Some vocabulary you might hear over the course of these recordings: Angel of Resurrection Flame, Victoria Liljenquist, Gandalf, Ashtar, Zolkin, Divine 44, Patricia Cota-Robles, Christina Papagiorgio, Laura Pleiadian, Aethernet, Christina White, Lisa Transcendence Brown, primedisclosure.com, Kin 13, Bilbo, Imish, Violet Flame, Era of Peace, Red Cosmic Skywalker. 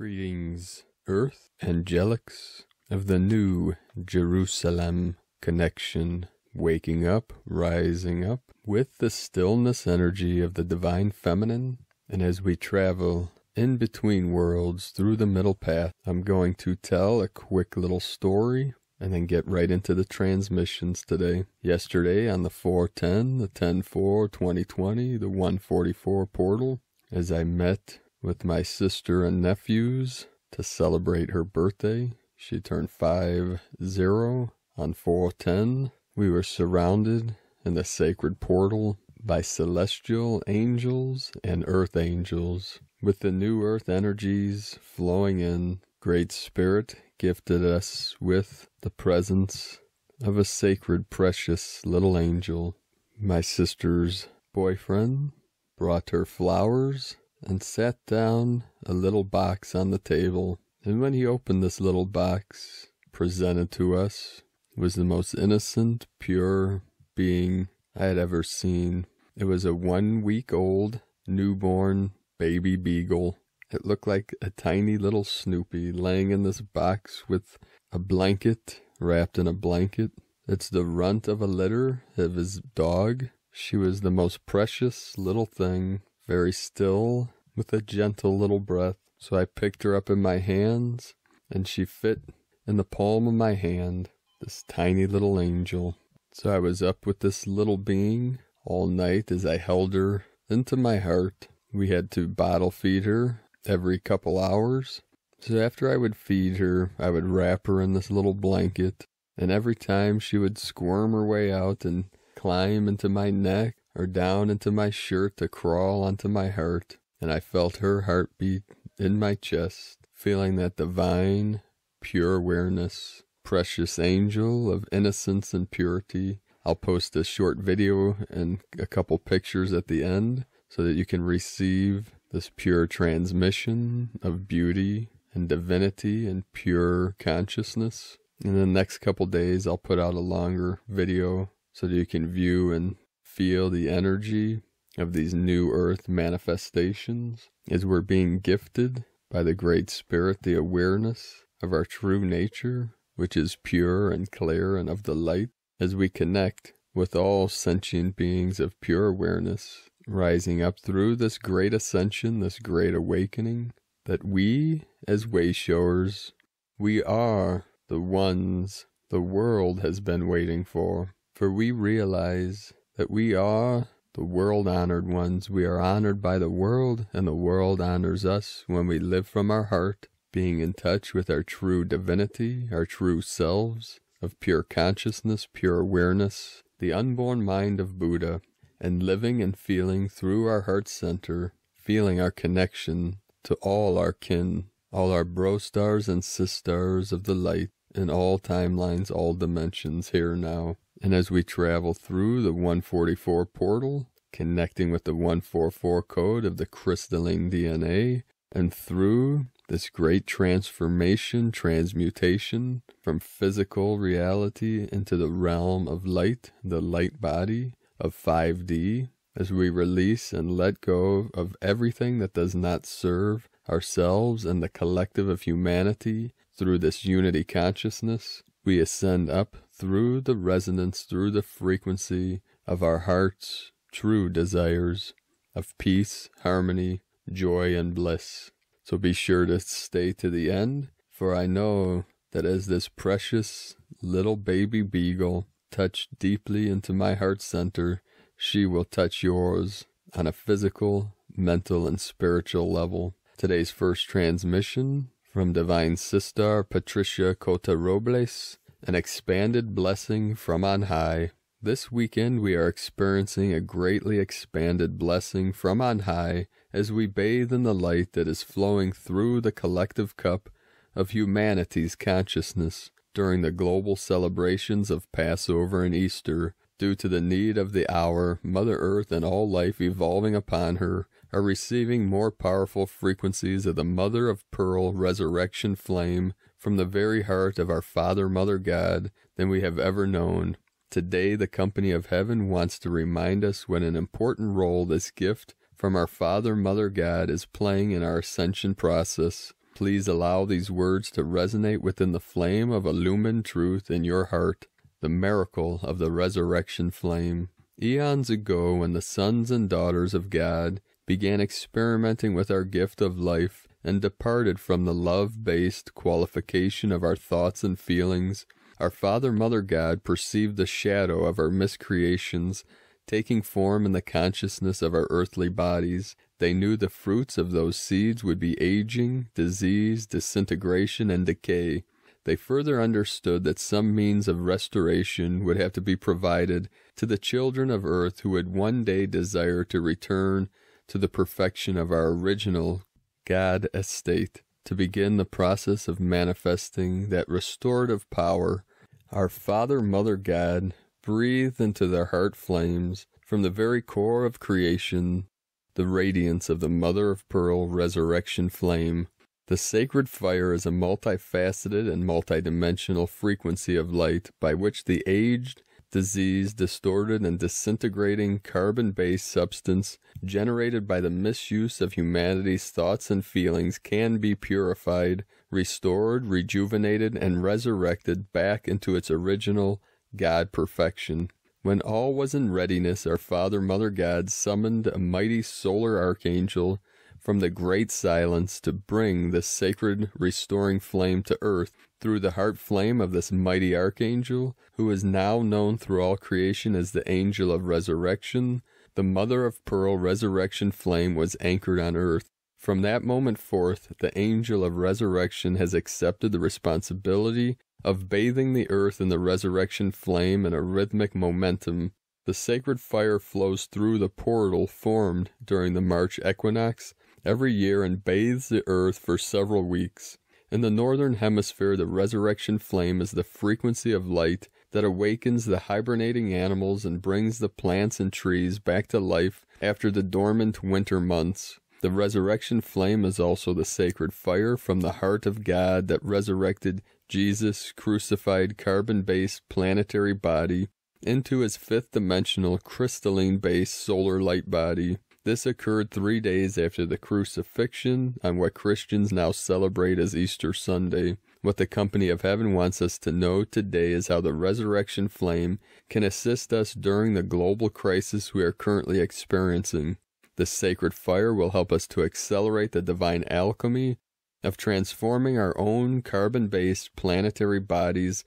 Greetings, Earth Angelics of the New Jerusalem Connection, waking up, rising up with the stillness energy of the Divine Feminine. And as we travel in between worlds through the middle path, I'm going to tell a quick little story and then get right into the transmissions today. Yesterday on the 410, the 10-4, 2020, the 144 portal, as I met with my sister and nephews to celebrate her birthday. She turned 5-0 on 410. We were surrounded in the sacred portal by celestial angels and earth angels. With the new earth energies flowing in, Great Spirit gifted us with the presence of a sacred, precious little angel. My sister's boyfriend brought her flowers and sat down a little box on the table. And when he opened this little box, presented to us was the most innocent, pure being I had ever seen. It was a 1-week-old newborn baby beagle. It looked like a tiny little Snoopy laying in this box with a blanket, wrapped in a blanket. It's the runt of a litter of his dog. She was the most precious little thing, very still, with a gentle little breath. So I picked her up in my hands, and she fit in the palm of my hand, this tiny little angel. So I was up with this little being all night as I held her into my heart. We had to bottle feed her every couple hours. So after I would feed her, I would wrap her in this little blanket, and every time she would squirm her way out and climb into my neck, or down into my shirt to crawl onto my heart, and I felt her heartbeat in my chest, feeling that divine, pure awareness, precious angel of innocence and purity. I'll post a short video and a couple pictures at the end so that you can receive this pure transmission of beauty and divinity and pure consciousness. In the next couple days, I'll put out a longer video so that you can view and feel the energy of these new earth manifestations as we're being gifted by the Great Spirit, the awareness of our true nature, which is pure and clear and of the light, as we connect with all sentient beings of pure awareness, rising up through this great ascension, this great awakening, that we, as wayshowers, we are the ones the world has been waiting for we realize that we are the world-honored ones. We are honored by the world, and the world honors us when we live from our heart, being in touch with our true divinity, our true selves, of pure consciousness, pure awareness, the unborn mind of Buddha, and living and feeling through our heart center, feeling our connection to all our kin, all our bro-stars and sis-stars of the light, in all timelines, all dimensions, here now. And as we travel through the 144 portal, connecting with the 144 code of the crystalline DNA, and through this great transformation, transmutation from physical reality into the realm of light, the light body of 5D, as we release and let go of everything that does not serve ourselves and the collective of humanity through this unity consciousness, we ascend up through the resonance, through the frequency of our heart's true desires of peace, harmony, joy, and bliss. So be sure to stay to the end, for I know that as this precious little baby beagle touched deeply into my heart center, she will touch yours on a physical, mental, and spiritual level. Today's first transmission from Divine Sister Patricia Cota-Robles, an expanded blessing from on high. This weekend we are experiencing a greatly expanded blessing from on high as we bathe in the light that is flowing through the collective cup of humanity's consciousness during the global celebrations of Passover and Easter. Due to the need of the hour, Mother Earth and all life evolving upon her are receiving more powerful frequencies of the Mother of Pearl resurrection flame from the very heart of our Father, Mother God, than we have ever known. Today, the company of heaven wants to remind us what an important role this gift from our Father, Mother God is playing in our ascension process. please allow these words to resonate within the flame of illumined truth in your heart, the miracle of the resurrection flame. Eons ago, when the sons and daughters of God began experimenting with our gift of life and departed from the love-based qualification of our thoughts and feelings, our Father Mother God perceived the shadow of our miscreations taking form in the consciousness of our earthly bodies. They knew the fruits of those seeds would be aging, disease, disintegration, and decay. They further understood that some means of restoration would have to be provided to the children of earth who would one day desire to return to the perfection of our original God estate, to begin the process of manifesting that restorative power. Our Father, Mother, God breathed into their heart flames, from the very core of creation, the radiance of the Mother of Pearl resurrection flame. The sacred fire is a multifaceted and multidimensional frequency of light by which the aged, diseased, distorted, and disintegrating carbon-based substance generated by the misuse of humanity's thoughts and feelings can be purified, restored, rejuvenated, and resurrected back into its original God perfection. When all was in readiness, our Father, Mother, God summoned a mighty solar archangel from the great silence to bring this sacred restoring flame to earth. Through the heart flame of this mighty archangel, who is now known through all creation as the Angel of Resurrection, the Mother of Pearl resurrection flame was anchored on earth. From that moment forth, the Angel of Resurrection has accepted the responsibility of bathing the earth in the resurrection flame in a rhythmic momentum. The sacred fire flows through the portal formed during the March equinox every year and bathes the earth for several weeks. In the northern hemisphere, the resurrection flame is the frequency of light that awakens the hibernating animals and brings the plants and trees back to life after the dormant winter months. The resurrection flame is also the sacred fire from the heart of God that resurrected Jesus' crucified carbon-based planetary body into his fifth-dimensional crystalline-based solar light body. This occurred 3 days after the crucifixion on what Christians now celebrate as Easter Sunday. What the Company of Heaven wants us to know today is how the resurrection flame can assist us during the global crisis we are currently experiencing. The sacred fire will help us to accelerate the divine alchemy of transforming our own carbon-based planetary bodies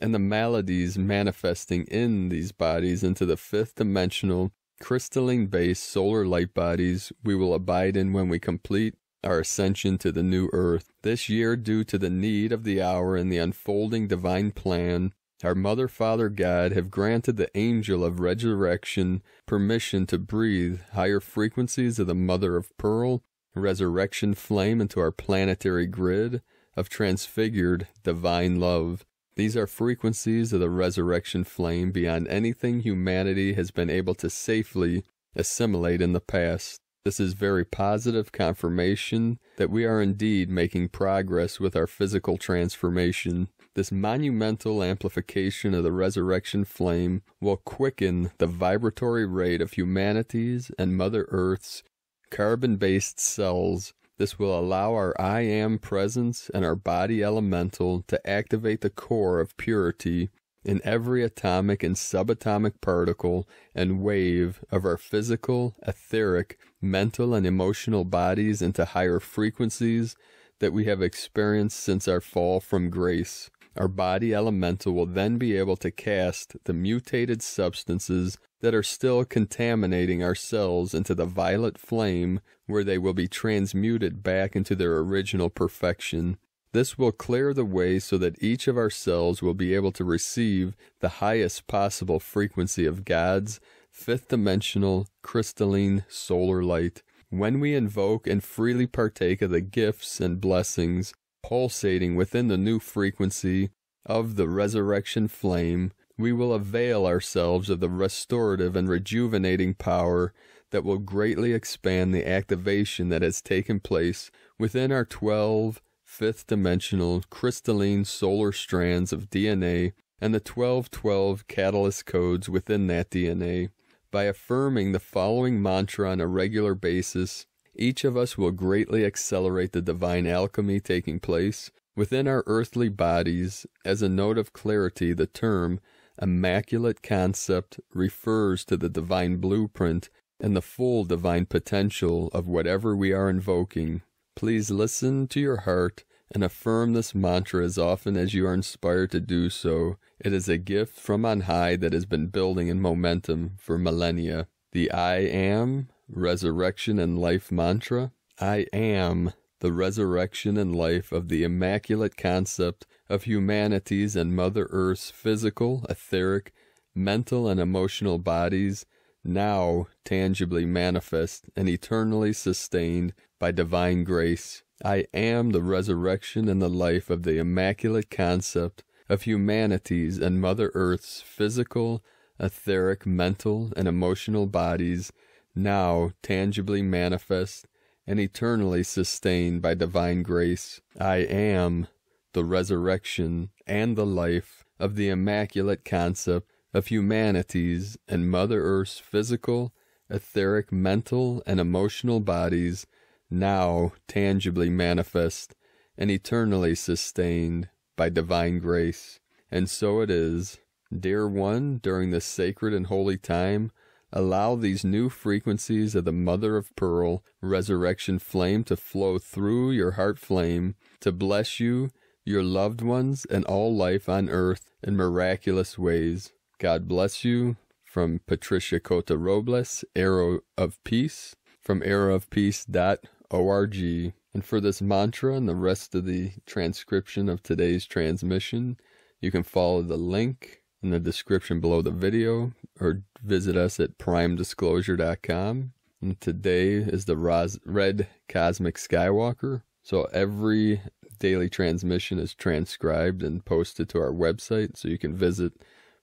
and the maladies manifesting in these bodies into the fifth-dimensional crystalline-based solar light bodies we will abide in when we complete our ascension to the new earth. This year, due to the need of the hour and the unfolding divine plan, our Mother, Father, God have granted the Angel of Resurrection permission to breathe higher frequencies of the Mother of Pearl resurrection flame into our planetary grid of transfigured divine love. These are frequencies of the resurrection flame beyond anything humanity has been able to safely assimilate in the past. This is very positive confirmation that we are indeed making progress with our physical transformation. This monumental amplification of the resurrection flame will quicken the vibratory rate of humanity's and Mother Earth's carbon-based cells. This will allow our I Am presence and our body elemental to activate the core of purity in every atomic and subatomic particle and wave of our physical, etheric, mental, and emotional bodies into higher frequencies that we have experienced since our fall from grace. Our body elemental will then be able to cast the mutated substances that are still contaminating our cells into the violet flame, where they will be transmuted back into their original perfection. This will clear the way so that each of our cells will be able to receive the highest possible frequency of God's fifth-dimensional crystalline solar light. When we invoke and freely partake of the gifts and blessings pulsating within the new frequency of the resurrection flame, we will avail ourselves of the restorative and rejuvenating power that will greatly expand the activation that has taken place within our 12 fifth-dimensional crystalline solar strands of DNA and the 1212 catalyst codes within that DNA. By affirming the following mantra on a regular basis, each of us will greatly accelerate the divine alchemy taking place within our earthly bodies. As a note of clarity, the term immaculate concept refers to the divine blueprint and the full divine potential of whatever we are invoking. Please listen to your heart and affirm this mantra as often as you are inspired to do so. It is a gift from on high that has been building in momentum for millennia. The I Am Resurrection and Life Mantra. I am the resurrection and life of the immaculate concept of humanity's and Mother Earth's physical, etheric, mental, and emotional bodies, now tangibly manifest and eternally sustained by divine grace. I am the resurrection and the life of the immaculate concept of humanity's and Mother Earth's physical, etheric, mental, and emotional bodies, now tangibly manifest and eternally sustained by divine grace. I am the resurrection and the life of the immaculate concept of humanity's and Mother Earth's physical, etheric, mental, and emotional bodies, now tangibly manifest and eternally sustained by divine grace. And so it is. Dear one, during this sacred and holy time, allow these new frequencies of the Mother of Pearl resurrection flame to flow through your heart flame to bless you, your loved ones, and all life on earth in miraculous ways. God bless you. From Patricia Cota-Robles, Era of Peace, from eraofpeace.org. And for this mantra and the rest of the transcription of today's transmission, you can follow the link in the description below the video, or visit us at primedisclosure.com. And today is the Red Cosmic Skywalker. So every daily transmission is transcribed and posted to our website, so you can visit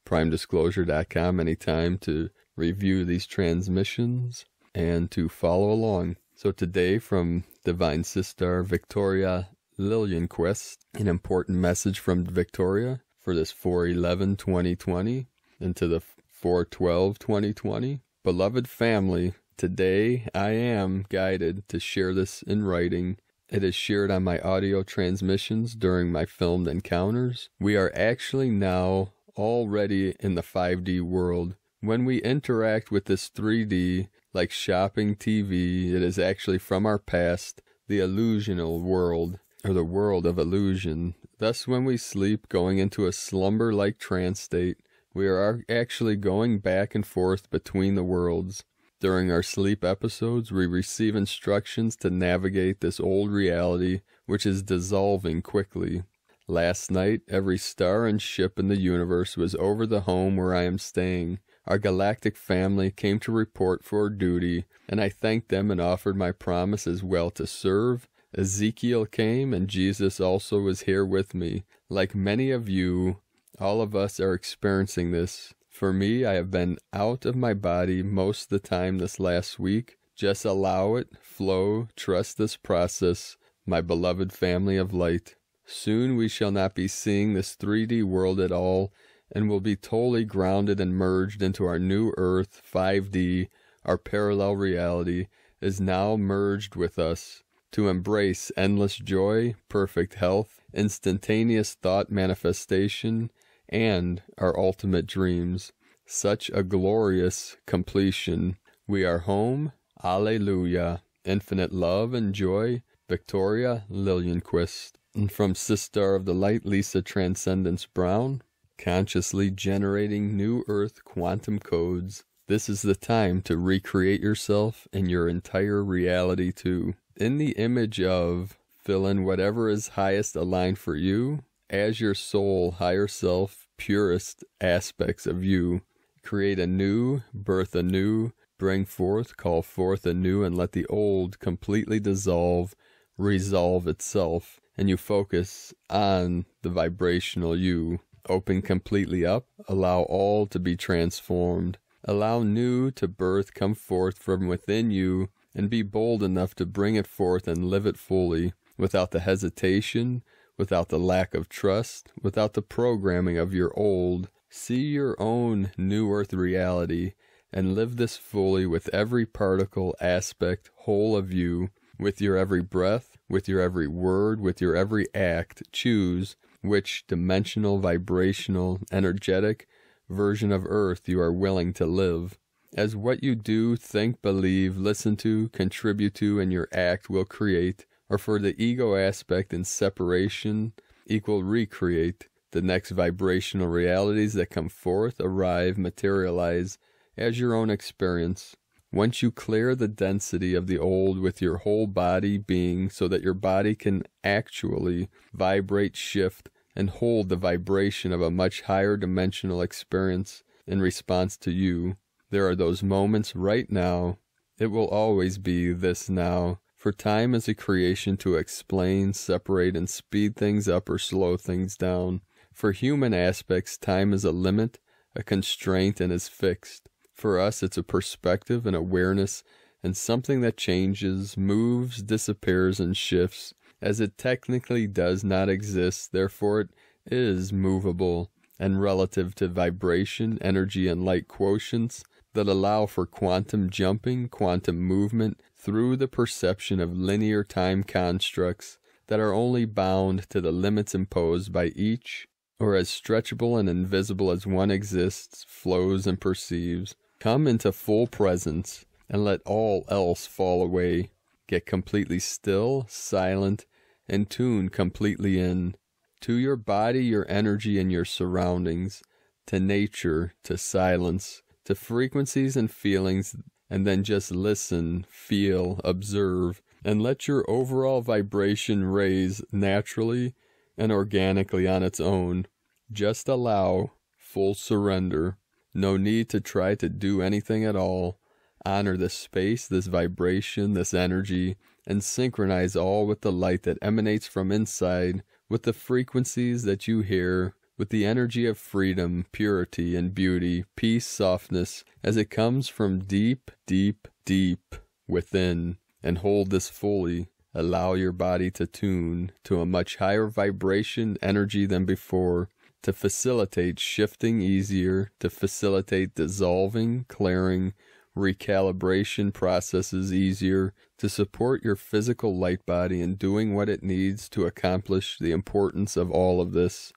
primedisclosure.com anytime to review these transmissions and to follow along. So today, from Divine Sister Victoria Liljenquist, an important message from Victoria for this 4/11/2020 into the 4/12/2020. Beloved family, today I am guided to share this in writing. It is shared on my audio transmissions during my filmed encounters. We are actually now already in the 5D world. When we interact with this 3D, like shopping TV, it is actually from our past, the illusional world, or the world of illusion. Thus, when we sleep, going into a slumber-like trance state, we are actually going back and forth between the worlds. During our sleep episodes, we receive instructions to navigate this old reality, which is dissolving quickly. Last night, every star and ship in the universe was over the home where I am staying. Our galactic family came to report for duty, and I thanked them and offered my promise as well to serve. Ezekiel came, and Jesus also was here with me. Like many of you, all of us are experiencing this. For me, I have been out of my body most of the time this last week. Just allow it, flow, trust this process, my beloved family of light. Soon we shall not be seeing this 3D world at all, and will be totally grounded and merged into our new Earth. 5D, our parallel reality, is now merged with us to embrace endless joy, perfect health, instantaneous thought manifestation, and our ultimate dreams. Such a glorious completion. We are home. Alleluia. Infinite love and joy. Victoria Liljenquist. And from Sister of the Light Lisa Transcendence Brown, consciously generating new Earth quantum codes. This is the time to recreate yourself and your entire reality too. In the image of, fill in whatever is highest aligned for you, as your soul, higher self, purest aspects of you. Create anew, birth anew, bring forth, call forth anew, and let the old completely dissolve, resolve itself, and you focus on the vibrational you. Open completely up, allow all to be transformed. Allow new to birth, come forth from within you, and be bold enough to bring it forth and live it fully, without the hesitation, without the lack of trust, without the programming of your old. See your own new earth reality and live this fully with every particle, aspect, whole of you, with your every breath, with your every word, with your every act. Choose which dimensional, vibrational, energetic version of Earth you are willing to live, as what you do, think, believe, listen to, contribute to, and your act will create, or for the ego aspect in separation, equal recreate, the next vibrational realities that come forth, arrive, materialize, as your own experience. Once you clear the density of the old with your whole body being so that your body can actually vibrate, shift, and hold the vibration of a much higher dimensional experience in response to you, there are those moments right now. It will always be this now, for time is a creation to explain, separate, and speed things up or slow things down. For human aspects, time is a limit, a constraint, and is fixed. For us, it's a perspective, an awareness, and something that changes, moves, disappears, and shifts, as it technically does not exist. Therefore, it is movable and relative to vibration, energy, and light quotients that allow for quantum jumping, quantum movement through the perception of linear time constructs that are only bound to the limits imposed by each, or as stretchable and invisible as one exists, flows, and perceives. Come into full presence and let all else fall away. Get completely still, silent, and tune completely in to your body, your energy, and your surroundings, to nature, to silence, to frequencies and feelings, and then just listen, feel, observe, and let your overall vibration raise naturally and organically on its own. Just allow full surrender. No need to try to do anything at all. Honor this space, this vibration, this energy, and synchronize all with the light that emanates from inside, with the frequencies that you hear, with the energy of freedom, purity, and beauty, peace, softness, as it comes from deep, deep, deep within, and hold this fully. Allow your body to tune to a much higher vibration, energy than before, to facilitate shifting easier, to facilitate dissolving, clearing, recalibration processes easier, to support your physical light body in doing what it needs to accomplish the importance of all of this.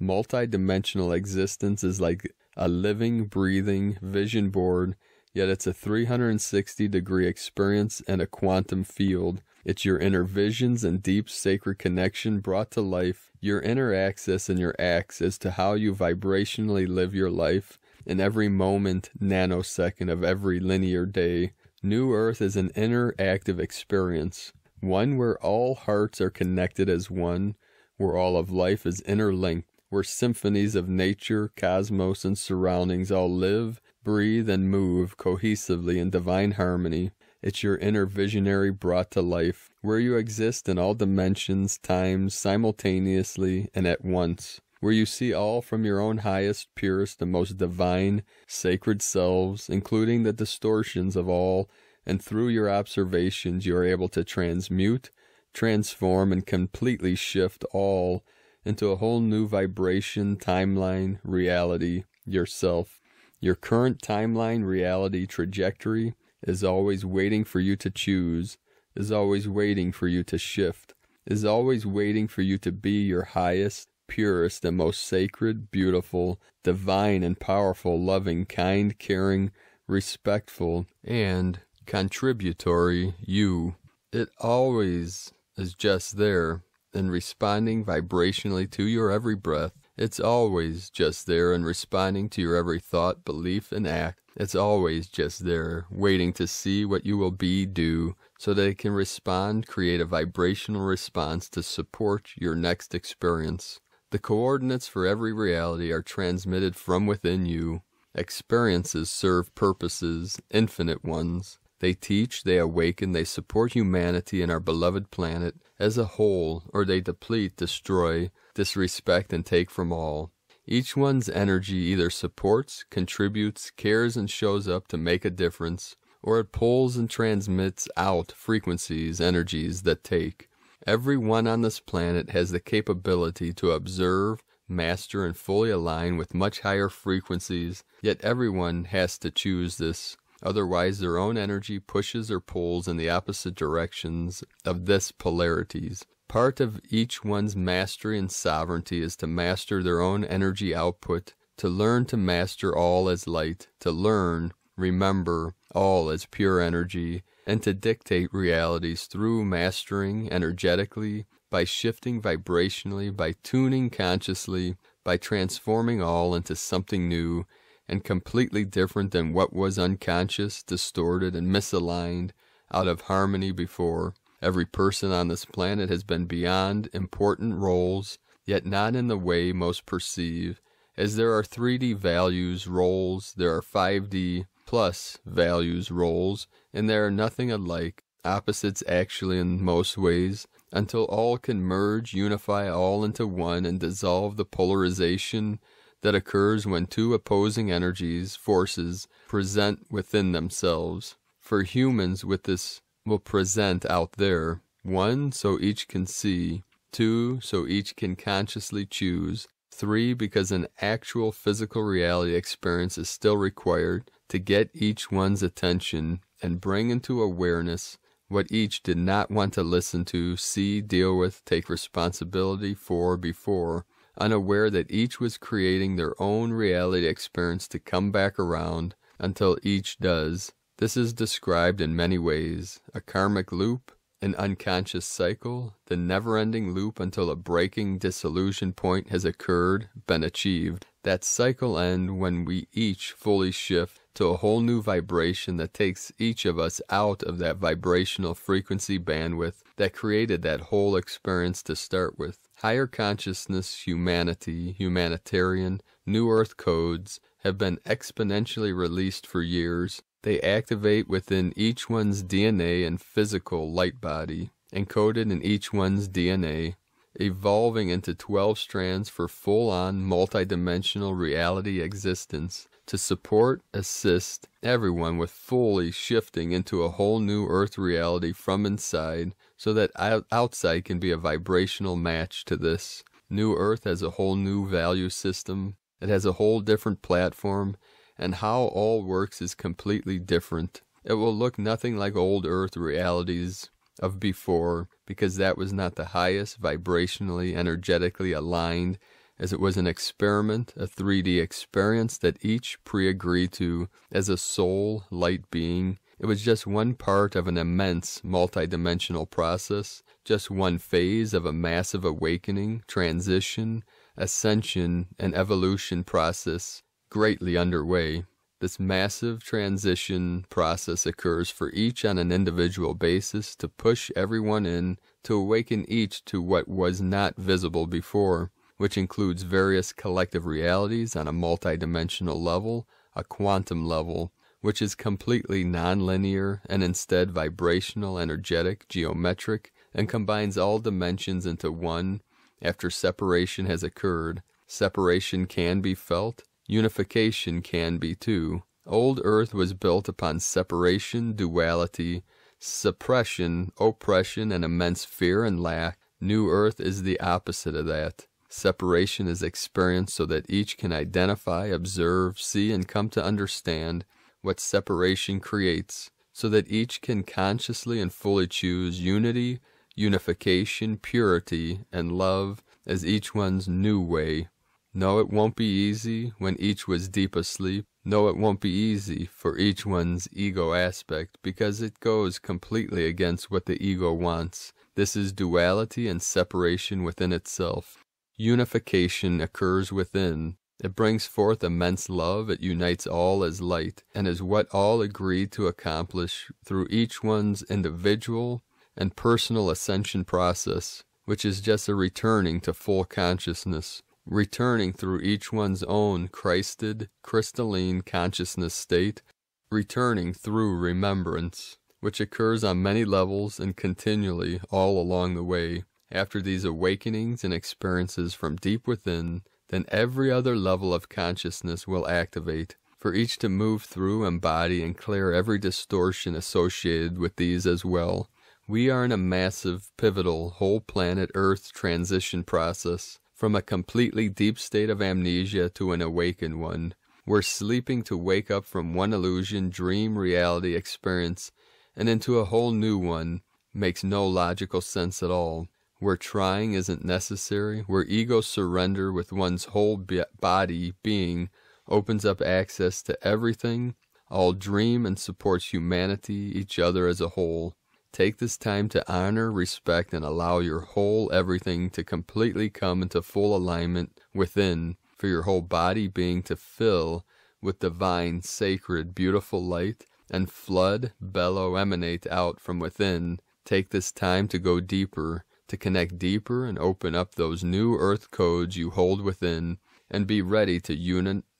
Multidimensional existence is like a living, breathing vision board, yet it's a 360-degree experience and a quantum field. It's your inner visions and deep sacred connection brought to life, your inner access and your acts as to how you vibrationally live your life in every moment, nanosecond of every linear day. New Earth is an inner active experience, one where all hearts are connected as one, where all of life is interlinked, where symphonies of nature, cosmos, and surroundings all live, breathe, and move cohesively in divine harmony. It's your inner visionary brought to life, where you exist in all dimensions, times, simultaneously, and at once, where you see all from your own highest, purest, and most divine, sacred selves, including the distortions of all, and through your observations you are able to transmute, transform, and completely shift all into a whole new vibration, timeline, reality, yourself. Your current timeline, reality, trajectory is always waiting for you to choose, is always waiting for you to shift, is always waiting for you to be your highest, purest, and most sacred, beautiful, divine, and powerful, loving, kind, caring, respectful, and contributory you. It always is just there and responding vibrationally to your every breath. It's always just there and responding to your every thought, belief, and act. It's always just there, waiting to see what you will be, do, so that it can respond, create a vibrational response to support your next experience. The coordinates for every reality are transmitted from within you. Experiences serve purposes, infinite ones. They teach, they awaken, they support humanity and our beloved planet as a whole, or they deplete, destroy, disrespect, and take from all. Each one's energy either supports, contributes, cares, and shows up to make a difference, or it pulls and transmits out frequencies, energies that take. Everyone on this planet has the capability to observe, master and fully align with much higher frequencies, yet everyone has to choose this. Otherwise, their own energy pushes or pulls in the opposite directions of this polarities. Part of each one's mastery and sovereignty is to master their own energy output, to learn to master all as light, to learn, remember, all as pure energy, and to dictate realities through mastering energetically, by shifting vibrationally, by tuning consciously, by transforming all into something new and completely different than what was unconscious, distorted, and misaligned out of harmony before. Every person on this planet has been beyond important roles, yet not in the way most perceive, as there are 3D values roles, there are 5D plus values roles, and they are nothing alike, opposites actually in most ways, until all can merge, unify all into one, and dissolve the polarization that occurs when two opposing energies, forces, present within themselves. For humans with this will present out there, 1, so each can see, 2, so each can consciously choose, 3, because an actual physical reality experience is still required to get each one's attention and bring into awareness what each did not want to listen to, see, deal with, take responsibility for before, unaware that each was creating their own reality experience to come back around until each does. This is described in many ways, a karmic loop, an unconscious cycle, the never-ending loop until a breaking dissolution point has occurred, been achieved. That cycle ends when we each fully shift to a whole new vibration that takes each of us out of that vibrational frequency bandwidth that created that whole experience to start with. Higher consciousness, humanity, humanitarian, New Earth codes have been exponentially released for years. They activate within each one's DNA and physical light body, encoded in each one's DNA, evolving into 12 strands for full-on multidimensional reality existence to support, assist everyone with fully shifting into a whole new Earth reality from inside so that outside can be a vibrational match to this. New Earth has a whole new value system. It has a whole different platform, and how all works is completely different. It will look nothing like old Earth realities of before, because that was not the highest vibrationally, energetically aligned, as it was an experiment, a 3D experience that each pre-agreed to as a soul, light being. It was just one part of an immense multidimensional process, just one phase of a massive awakening, transition, ascension, and evolution process greatly underway. This massive transition process occurs for each on an individual basis to push everyone in, to awaken each to what was not visible before, which includes various collective realities on a multidimensional level, a quantum level, which is completely non-linear and instead vibrational, energetic, geometric, and combines all dimensions into one after separation has occurred. Separation can be felt. Unification can be too. Old Earth was built upon separation, duality, suppression, oppression, and immense fear and lack. New Earth is the opposite of that. Separation is experienced so that each can identify, observe, see, and come to understand what separation creates, so that each can consciously and fully choose unity, unification, purity, and love as each one's new way. No, it won't be easy when each was deep asleep. No, it won't be easy for each one's ego aspect, because it goes completely against what the ego wants. This is duality and separation within itself. Unification occurs within. It brings forth immense love. It unites all as light, and is what all agree to accomplish through each one's individual and personal ascension process, which is just a returning to full consciousness. Returning through each one's own Christed, crystalline consciousness state, returning through remembrance, which occurs on many levels and continually all along the way. After these awakenings and experiences from deep within, then every other level of consciousness will activate, for each to move through, embody, and clear every distortion associated with these as well. We are in a massive, pivotal, whole planet Earth transition process from a completely deep state of amnesia to an awakened one. We're sleeping to wake up from one illusion, dream, reality, experience, and into a whole new one. Makes no logical sense at all. Where trying isn't necessary, where ego surrender with one's whole body being opens up access to everything, all dream and supports humanity, each other as a whole. Take this time to honor, respect, and allow your whole everything to completely come into full alignment within, for your whole body being to fill with divine, sacred, beautiful light, and flood, bellow, emanate out from within. Take this time to go deeper, to connect deeper and open up those new earth codes you hold within, and be ready to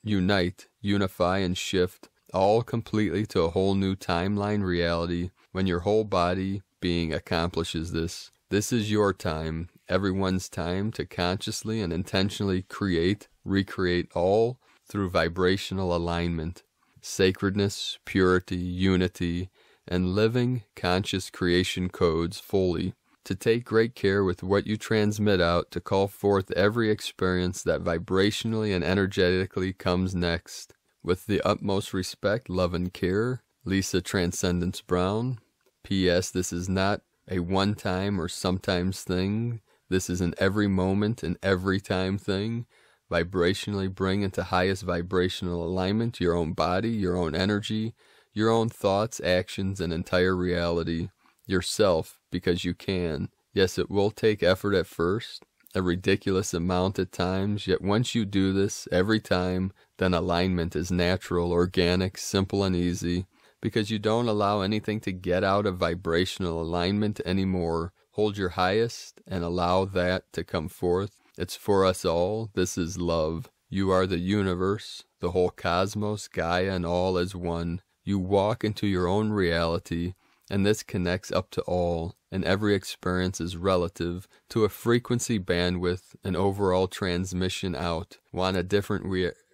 unite, unify, and shift, all completely to a whole new timeline reality when your whole body being accomplishes this. This is your time, everyone's time, to consciously and intentionally create, recreate all through vibrational alignment, sacredness, purity, unity, and living conscious creation codes fully. To take great care with what you transmit out, to call forth every experience that vibrationally and energetically comes next. With the utmost respect, love, and care, Lisa Transcendence Brown. P.S. This is not a one-time or sometimes thing. This is an every moment and every time thing. Vibrationally bring into highest vibrational alignment your own body, your own energy, your own thoughts, actions, and entire reality. Yourself, because you can. Yes, it will take effort at first, a ridiculous amount at times, yet once you do this every time, then alignment is natural, organic, simple, and easy, because you don't allow anything to get out of vibrational alignment anymore. Hold your highest and allow that to come forth. It's for us all. This is love. You are the universe, the whole cosmos, Gaia, and all as one. You walk into your own reality, and this connects up to all, and every experience is relative to a frequency bandwidth and overall transmission out. Want a different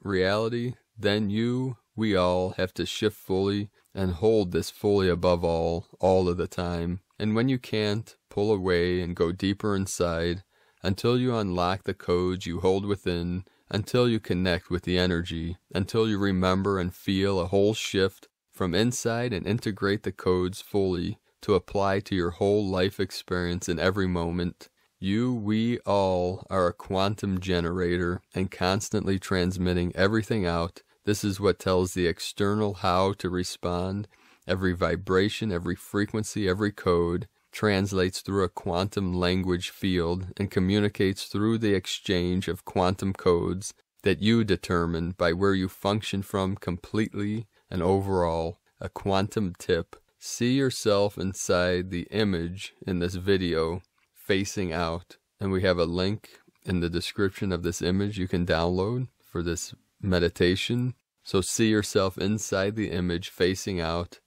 reality? Then you, we all, have to shift fully and hold this fully above all of the time. And when you can't, pull away and go deeper inside until you unlock the codes you hold within, until you connect with the energy, until you remember and feel a whole shift from inside and integrate the codes fully to apply to your whole life experience in every moment. You, we, all are a quantum generator and constantly transmitting everything out. This is what tells the external how to respond. Every vibration, every frequency, every code translates through a quantum language field and communicates through the exchange of quantum codes that you determine by where you function from completely and overall. A quantum tip: see yourself inside the image in this video facing out, and we have a link in the description of this image you can download for this meditation. So see yourself inside the image facing out.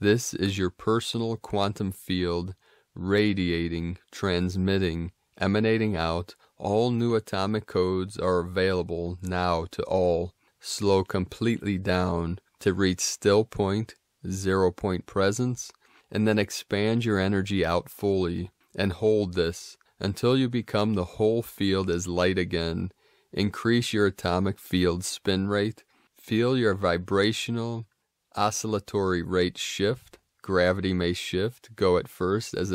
This is your personal quantum field radiating, transmitting, emanating out. All new atomic codes are available now to all. Slow completely down to reach still point, 0 point presence, and then expand your energy out fully, and hold this until you become the whole field as light again. Increase your atomic field spin rate, feel your vibrational oscillatory rate shift. Gravity may shift, go at first, as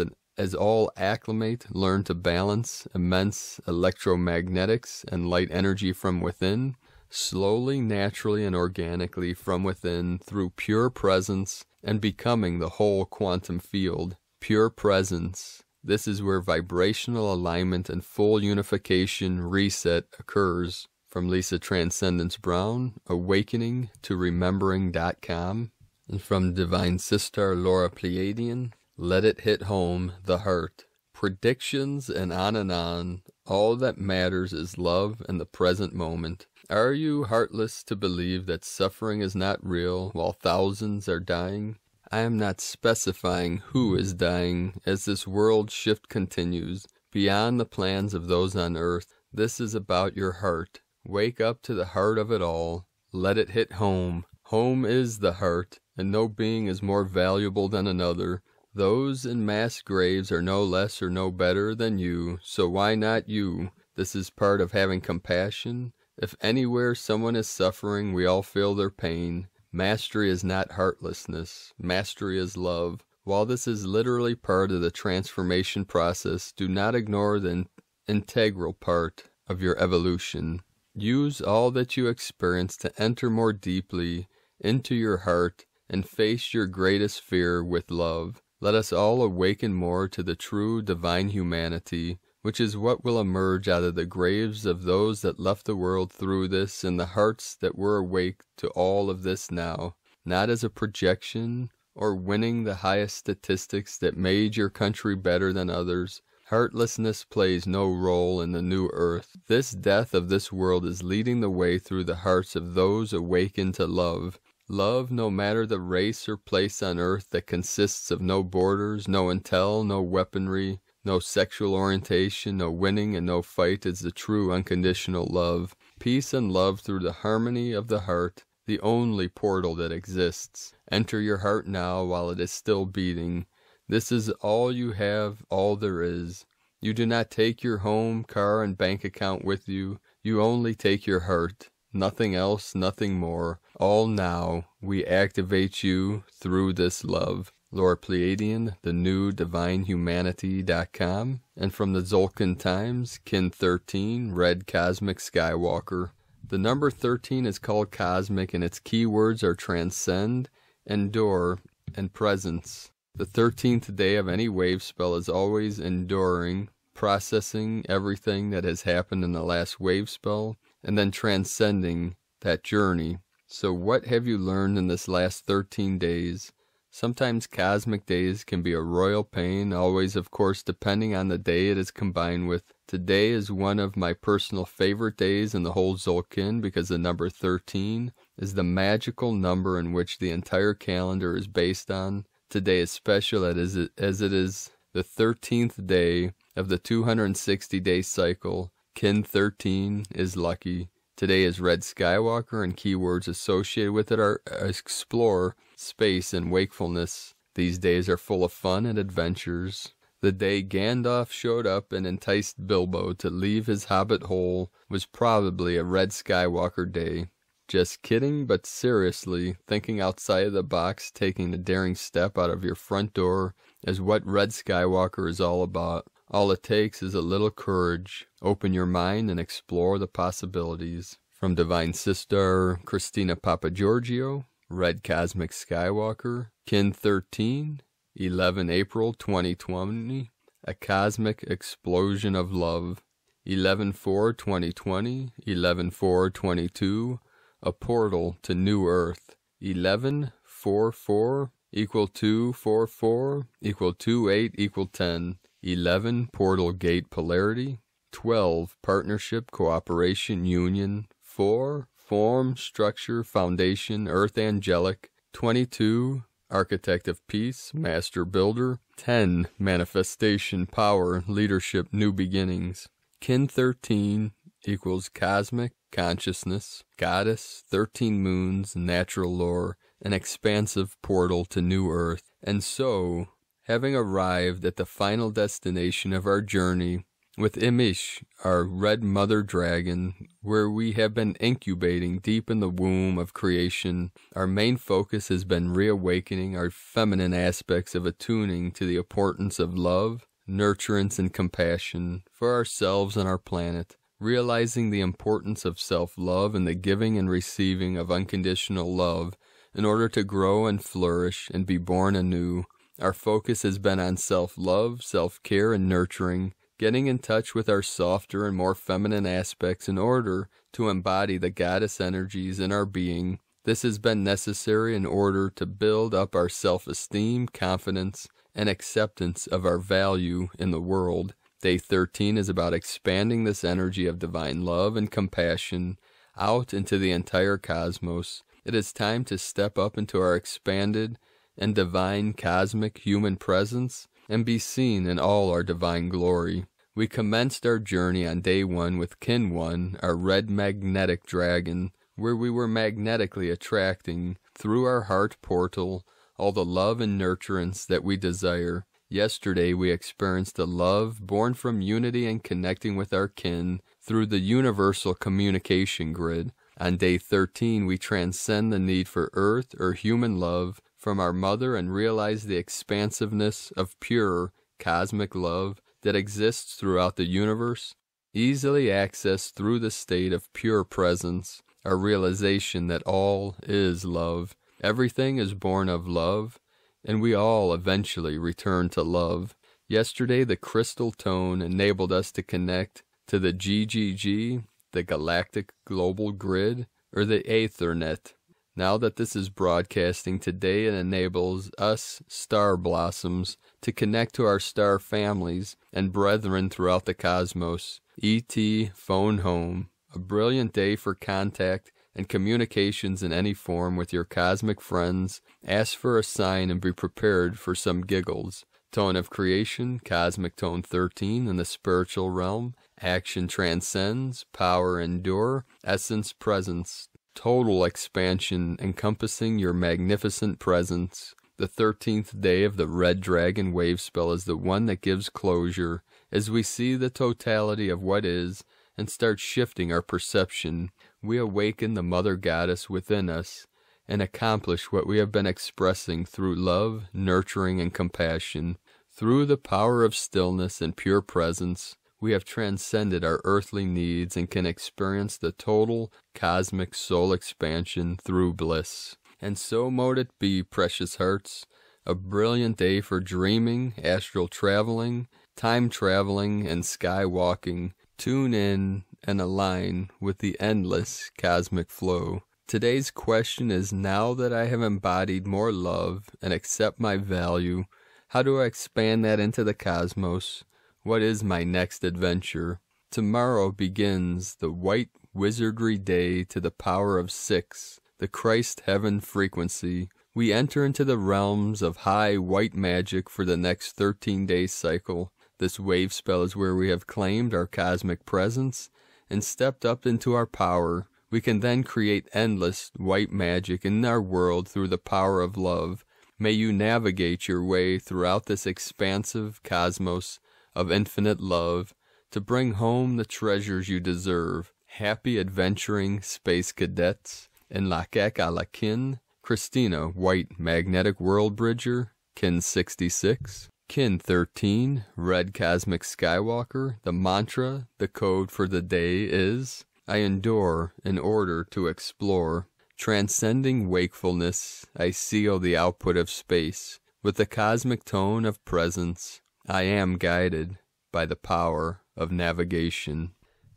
all acclimate, learn to balance immense electromagnetics and light energy from within. Slowly, naturally, and organically from within through pure presence and becoming the whole quantum field. Pure presence. This is where vibrational alignment and full unification reset occurs. From Lisa Transcendence Brown, awakeningtoremembering.com. And from Divine Sister Laura Pleiadian, let it hit home, the heart. Predictions and on, all that matters is love and the present moment. Are you heartless to believe that suffering is not real while thousands are dying? I am not specifying who is dying as this world shift continues beyond the plans of those on earth. This is about your heart. Wake up to the heart of it all. Let it hit home. Home is the heart, and no being is more valuable than another. Those in mass graves are no less or no better than you, so why not you? This is part of having compassion. If anywhere someone is suffering, we all feel their pain. Mastery is not heartlessness. Mastery is love. While this is literally part of the transformation process, do not ignore the integral part of your evolution. Use all that you experience to enter more deeply into your heart and face your greatest fear with love. Let us all awaken more to the true divine humanity, which is what will emerge out of the graves of those that left the world through this, and the hearts that were awake to all of this now, not as a projection or winning the highest statistics that made your country better than others. Heartlessness plays no role in the new earth. This death of this world is leading the way through the hearts of those awakened to love. Love, no matter the race or place on earth, that consists of no borders, no intel, no weaponry, no sexual orientation, no winning, and no fight, is the true unconditional love. Peace and love through the harmony of the heart, the only portal that exists. Enter your heart now while it is still beating. This is all you have, all there is. You do not take your home, car, and bank account with you. You only take your heart. Nothing else, nothing more. All now. We activate you through this love. Laura Pleiadian, the new divinehumanity.com, and from the Zolkin Times, Kin 13, Red Cosmic Skywalker. The number 13 is called cosmic, and its keywords are transcend, endure, and presence. The 13th day of any wave spell is always enduring, processing everything that has happened in the last wave spell, and then transcending that journey. So what have you learned in this last 13 days? Sometimes cosmic days can be a royal pain, always, of course, depending on the day it is combined with. Today is one of my personal favorite days in the whole Zolkin, because the number 13 is the magical number in which the entire calendar is based on. Today is special as it is the 13th day of the 260-day cycle. Kin 13 is lucky. Today is Red Skywalker, and keywords associated with it are explore, space, and wakefulness. These days are full of fun and adventures. The day Gandalf showed up and enticed Bilbo to leave his hobbit hole was probably a Red Skywalker day. Just kidding, but seriously, thinking outside of the box, taking the daring step out of your front door is what Red Skywalker is all about. All it takes is a little courage. Open your mind and explore the possibilities. From Divine Sister Christina Papagiorgio, Red Cosmic Skywalker, Kin 13, 11 April 2020, a cosmic explosion of love. 11/4/2020, 11/4/22, a portal to new earth. 11/44 equal 244 equal 28 equal 10. 11 portal gate polarity, 12 partnership, cooperation, union, 4 form, structure, foundation, earth angelic, 22 architect of peace, master builder, 10 manifestation, power, leadership, new beginnings. Kin 13 equals cosmic consciousness, goddess, 13 moons, natural lore, an expansive portal to new earth. And so, having arrived at the final destination of our journey with Imish, our red mother dragon, where we have been incubating deep in the womb of creation, our main focus has been reawakening our feminine aspects of attuning to the importance of love, nurturance, and compassion for ourselves and our planet, realizing the importance of self-love and the giving and receiving of unconditional love in order to grow and flourish and be born anew. Our focus has been on self-love, self-care, and nurturing, getting in touch with our softer and more feminine aspects in order to embody the goddess energies in our being. This has been necessary in order to build up our self-esteem, confidence, and acceptance of our value in the world. Day 13 is about expanding this energy of divine love and compassion out into the entire cosmos. It is time to step up into our expanded and divine cosmic human presence and be seen in all our divine glory. We commenced our journey on day 1 with Kin 1, our red magnetic dragon, where we were magnetically attracting through our heart portal all the love and nurturance that we desire. Yesterday we experienced the love born from unity and connecting with our kin through the universal communication grid. On day 13 we transcend the need for earth or human love from our mother and realize the expansiveness of pure cosmic love that exists throughout the universe, easily accessed through the state of pure presence, our realization that all is love, everything is born of love, and we all eventually return to love. Yesterday the crystal tone enabled us to connect to the GGG, the Galactic Global Grid, or the Aethernet. Now that this is broadcasting today, it enables us star blossoms to connect to our star families and brethren throughout the cosmos. E.T. Phone Home. A brilliant day for contact and communications in any form with your cosmic friends. Ask for a sign and be prepared for some giggles. Tone of Creation, Cosmic Tone 13 in the spiritual realm. Action transcends, power endure, essence presence. Total expansion encompassing your magnificent presence. The 13th day of the Red Dragon Wave spell is the one that gives closure as we see the totality of what is and start shifting our perception. We awaken the Mother Goddess within us and accomplish what we have been expressing through love, nurturing, and compassion. Through the power of stillness and pure presence, we have transcended our earthly needs and can experience the total cosmic soul expansion through bliss. And so mote it be, precious hearts. A brilliant day for dreaming, astral traveling, time traveling, and skywalking. Tune in and align with the endless cosmic flow. Today's question is, now that I have embodied more love and accept my value, how do I expand that into the cosmos? What is my next adventure? Tomorrow begins the White Wizardry Day to the power of 6, the Christ Heaven frequency. We enter into the realms of high white magic for the next 13-day cycle. This wave spell is where we have claimed our cosmic presence and stepped up into our power. We can then create endless white magic in our world through the power of love. May you navigate your way throughout this expansive cosmos of infinite love to bring home the treasures you deserve. Happy adventuring, space cadets. In Lakak a la Kin, Christina White, Magnetic World Bridger, Kin 66. Kin 13, Red Cosmic Skywalker. The mantra, the code for the day is, I endure in order to explore. Transcending wakefulness, I seal the output of space with the cosmic tone of presence. I am guided by the power of navigation.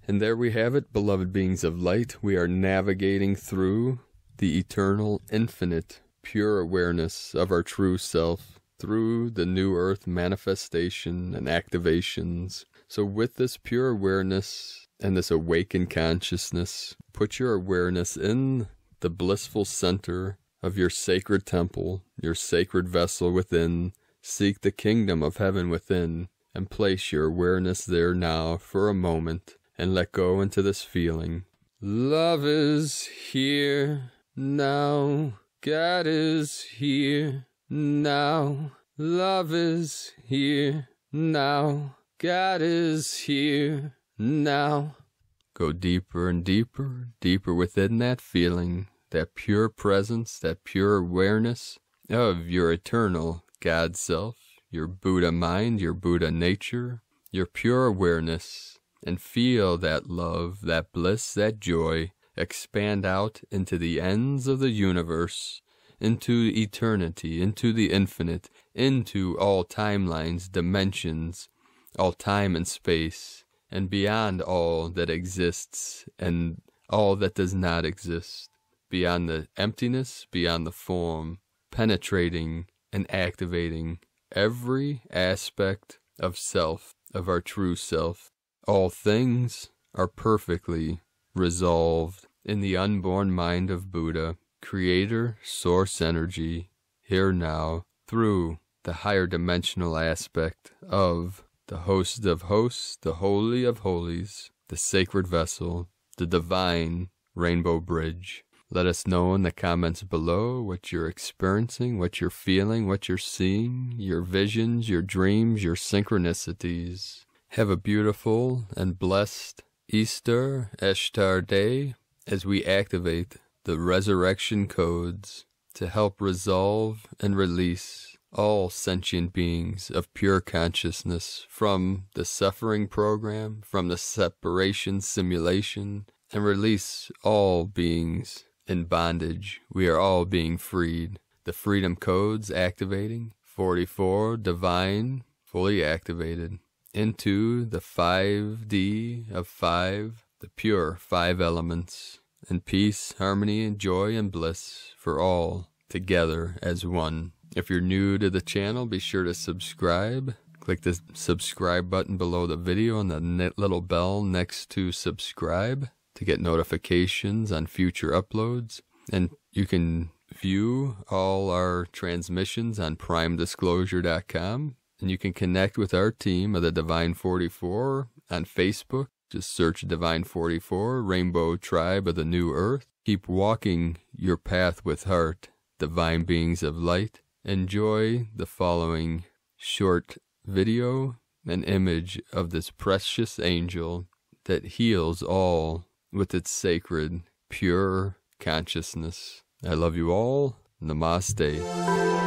And there we have it, beloved beings of light. We are navigating through the eternal, infinite, pure awareness of our true self through the New Earth manifestation and activations. So with this pure awareness and this awakened consciousness, put your awareness in the blissful center of your sacred temple, your sacred vessel within. Seek the kingdom of heaven within and place your awareness there now for a moment and let go into this feeling. Love is here now. God is here now. Love is here now. God is here now. Go deeper and deeper, deeper within that feeling, that pure presence, that pure awareness of your eternal God self, your Buddha mind, your Buddha nature, your pure awareness, and feel that love, that bliss, that joy expand out into the ends of the universe, into eternity, into the infinite, into all timelines, dimensions, all time and space, and beyond all that exists and all that does not exist, beyond the emptiness, beyond the form, penetrating and activating every aspect of self, of our true self. All things are perfectly resolved in the unborn mind of Buddha, creator, source energy, here now, through the higher dimensional aspect of the host of hosts, the holy of holies, the sacred vessel, the divine rainbow bridge. Let us know in the comments below what you're experiencing, what you're feeling, what you're seeing, your visions, your dreams, your synchronicities. Have a beautiful and blessed Easter Ashtar Day as we activate the resurrection codes to help resolve and release all sentient beings of pure consciousness from the suffering program, from the separation simulation, and release all beings in bondage. We are all being freed. The freedom codes activating, 44 divine fully activated, into the 5D of 5, the pure 5 elements, and peace, harmony, and joy, and bliss for all together as one. If you're new to the channel, be sure to subscribe. Click the subscribe button below the video and the little bell next to subscribe to get notifications on future uploads. And you can view all our transmissions on primedisclosure.com. And you can connect with our team of the Divine 44 on Facebook. Just search Divine 44, Rainbow Tribe of the New Earth. Keep walking your path with heart, divine beings of light. Enjoy the following short video and image of this precious angel that heals all with its sacred, pure consciousness. I love you all. Namaste.